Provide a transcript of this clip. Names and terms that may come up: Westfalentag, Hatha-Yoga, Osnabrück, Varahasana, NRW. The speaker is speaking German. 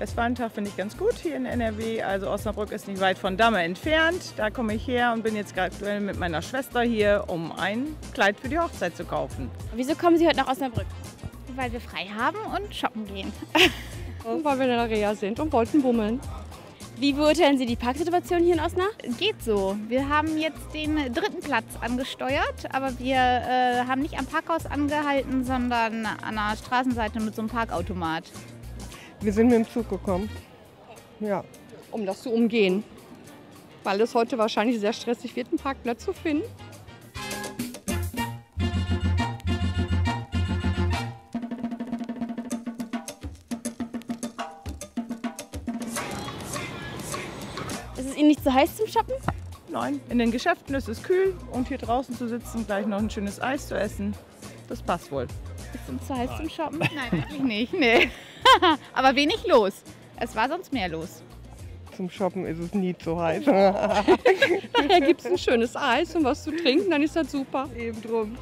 Westfalenentag finde ich ganz gut hier in NRW. Also Osnabrück ist nicht weit von Damme entfernt. Da komme ich her und bin jetzt gerade mit meiner Schwester hier, um ein Kleid für die Hochzeit zu kaufen. Wieso kommen Sie heute nach Osnabrück? Weil wir frei haben und shoppen gehen. Und weil wir in der Reha sind und wollten bummeln. Wie beurteilen Sie die Parksituation hier in Osnabrück? Geht so. Wir haben jetzt den 3. Platz angesteuert, aber wir haben nicht am Parkhaus angehalten, sondern an der Straßenseite mit so einem Parkautomat. Wir sind mit dem Zug gekommen, ja, um das zu umgehen, weil es heute wahrscheinlich sehr stressig wird, einen Parkplatz zu finden. Ist Ihnen nicht so heiß zum Shoppen? Nein, in den Geschäften ist es kühl und hier draußen zu sitzen und gleich noch ein schönes Eis zu essen, das passt wohl. Ist uns zu heiß zum Shoppen? Nein, eigentlich nicht, nee. Aber wenig los. Es war sonst mehr los. Zum Shoppen ist es nie zu heiß. Nachher gibt es ein schönes Eis und was zu trinken, dann ist das super. Eben drum.